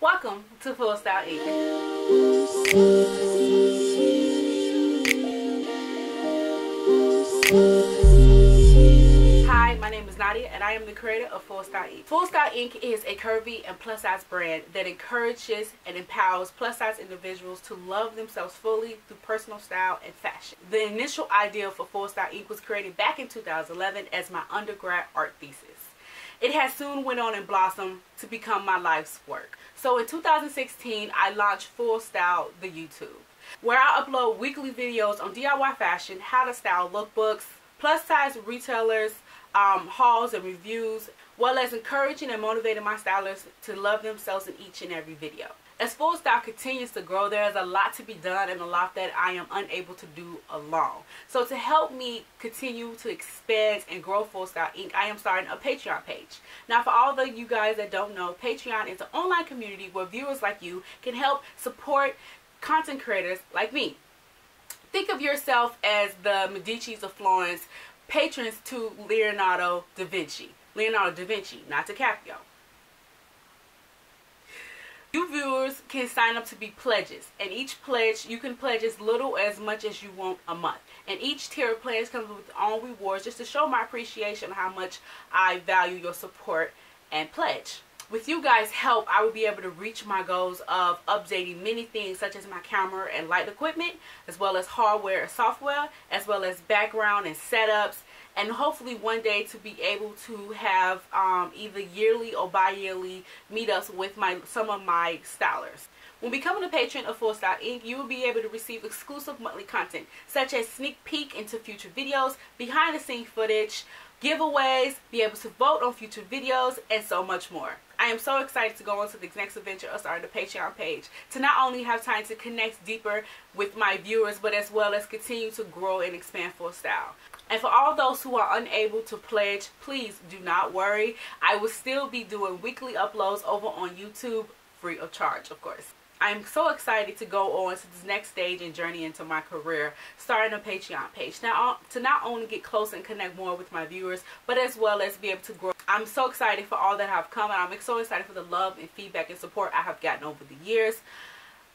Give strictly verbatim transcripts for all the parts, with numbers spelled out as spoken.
Welcome to Full Style Inc. Hi, my name is Nadia and I am the creator of Full Style Inc. Full Style Inc is a curvy and plus size brand that encourages and empowers plus size individuals to love themselves fully through personal style and fashion. The initial idea for Full Style Inc was created back in two thousand eleven as my undergrad art thesis. It has soon went on and blossomed to become my life's work. So in two thousand sixteen, I launched Full Style the YouTube, where I upload weekly videos on D I Y fashion, how to style lookbooks, plus size retailers, um, hauls and reviews, well as encouraging and motivating my stylers to love themselves in each and every video. As Full Style continues to grow, there is a lot to be done and a lot that I am unable to do alone. So to help me continue to expand and grow Full Style Inc, I am starting a Patreon page. Now for all of you guys that don't know, Patreon is an online community where viewers like you can help support content creators like me. Think of yourself as the Medicis of Florence, patrons to Leonardo da Vinci. Leonardo da Vinci, not DiCaprio. You viewers can sign up to be pledges, and each pledge, you can pledge as little as much as you want a month. And each tier of pledge comes with its own rewards just to show my appreciation on how much I value your support and pledge. With you guys' help, I will be able to reach my goals of updating many things such as my camera and light equipment, as well as hardware and software, as well as background and setups, and hopefully one day to be able to have um, either yearly or bi-yearly meetups with my some of my stylers. When becoming a patron of Full Style Inc, you will be able to receive exclusive monthly content, such as sneak peek into future videos, behind-the-scenes footage, giveaways, be able to vote on future videos, and so much more. I am so excited to go on to the next adventure of starting the Patreon page to not only have time to connect deeper with my viewers, but as well as continue to grow and expand Full Style. And for all those who are unable to pledge, please do not worry. I will still be doing weekly uploads over on YouTube, free of charge, of course. I am so excited to go on to this next stage and journey into my career, starting a Patreon page. Now, to not only get close and connect more with my viewers, but as well as be able to grow. I'm so excited for all that have come, and I'm so excited for the love and feedback and support I have gotten over the years.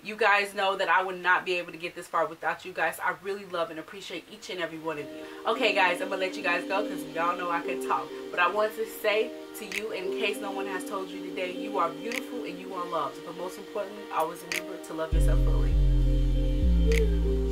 You guys know that I would not be able to get this far without you guys. I really love and appreciate each and every one of you. Okay, guys, I'm going to let you guys go because y'all know I can talk. But I want to say to you, in case no one has told you today, you are beautiful and you are loved. But most importantly, always remember to love yourself fully.